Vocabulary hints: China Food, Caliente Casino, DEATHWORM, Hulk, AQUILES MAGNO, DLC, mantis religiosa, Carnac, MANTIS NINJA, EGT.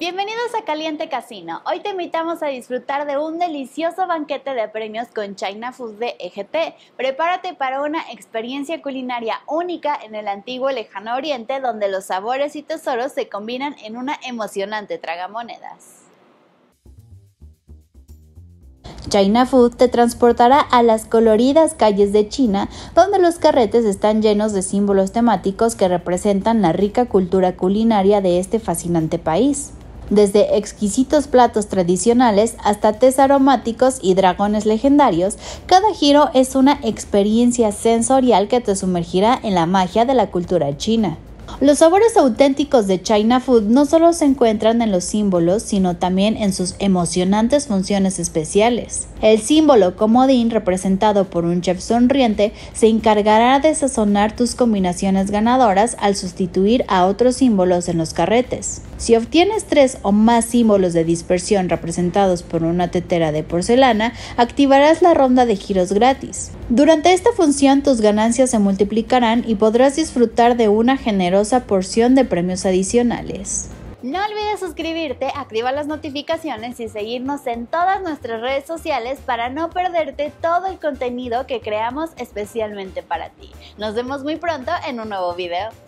Bienvenidos a Caliente Casino. Hoy te invitamos a disfrutar de un delicioso banquete de premios con China Food de EGT. Prepárate para una experiencia culinaria única en el antiguo Lejano Oriente, donde los sabores y tesoros se combinan en una emocionante tragamonedas. China Food te transportará a las coloridas calles de China, donde los carretes están llenos de símbolos temáticos que representan la rica cultura culinaria de este fascinante país. Desde exquisitos platos tradicionales hasta tés aromáticos y dragones legendarios, cada giro es una experiencia sensorial que te sumergirá en la magia de la cultura china. Los sabores auténticos de China Food no solo se encuentran en los símbolos, sino también en sus emocionantes funciones especiales. El símbolo comodín, representado por un chef sonriente, se encargará de sazonar tus combinaciones ganadoras al sustituir a otros símbolos en los carretes. Si obtienes 3 o más símbolos de dispersión representados por una tetera de porcelana, activarás la ronda de giros gratis. Durante esta función, tus ganancias se multiplicarán y podrás disfrutar de una generosa porción de premios adicionales. No olvides suscribirte, activar las notificaciones y seguirnos en todas nuestras redes sociales para no perderte todo el contenido que creamos especialmente para ti. Nos vemos muy pronto en un nuevo video.